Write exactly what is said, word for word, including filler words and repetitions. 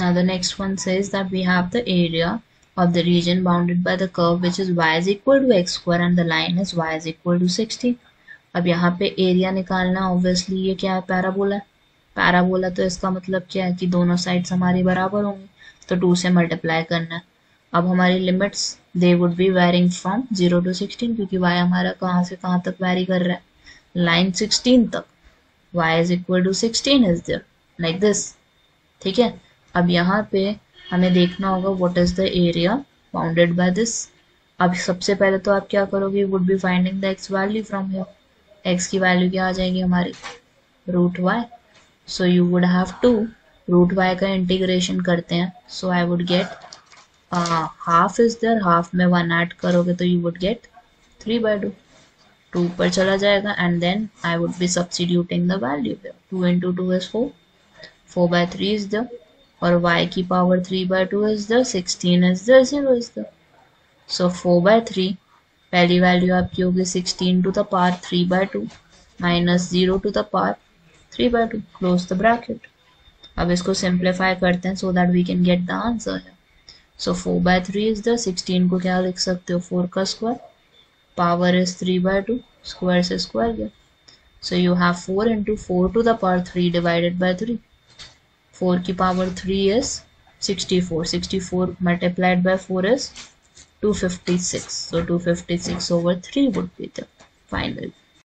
Now the next one says that we have the area of the region bounded by the curve which is y is equal to x square and the line is y is equal to sixty. अब यहाँ पे area निकालना obviously ये क्या है parabola है parabola तो इसका मतलब क्या है कि दोनों साइड्स हमारी बराबर होंगी तो टू से मल्टीप्लाई करना है। अब हमारी limits they would be varying from zero to sixteen क्योंकि y हमारा कहाँ से कहाँ तक वेरी कर रहा है लाइन सिक्सटीन तक y is equal to sixteen is there like this. ठीक है अब यहाँ पे हमें देखना होगा what is the area bounded by this. अब सबसे पहले तो आप क्या करोगे would be finding the x value from here. X की वैल्यू क्या आ जाएगी हमारी root y. So you would have to root y का इंटीग्रेशन करते हैं so I would get half is there half में वन ऐड करोगे तो you would get three by two two ऊपर चला जाएगा and then I would be substituting the value two into two is four four by three is there और y की power three by two is there sixteen is there zero is there. So four by three पहली वैल्यू आपकी होगी sixteen to the power three by two minus zero to the power three by two close the bracket. अब इसको simplify करते हैं so that we can get the answer. So four by three is the sixteen को क्या लिख सकते हो four का square power is three by two square से स्क्वायर गया। So you have four into four to the power three divided by three four की power three is sixty four sixty four multiplied by four is two fifty-six. So two fifty-six over three would be the final.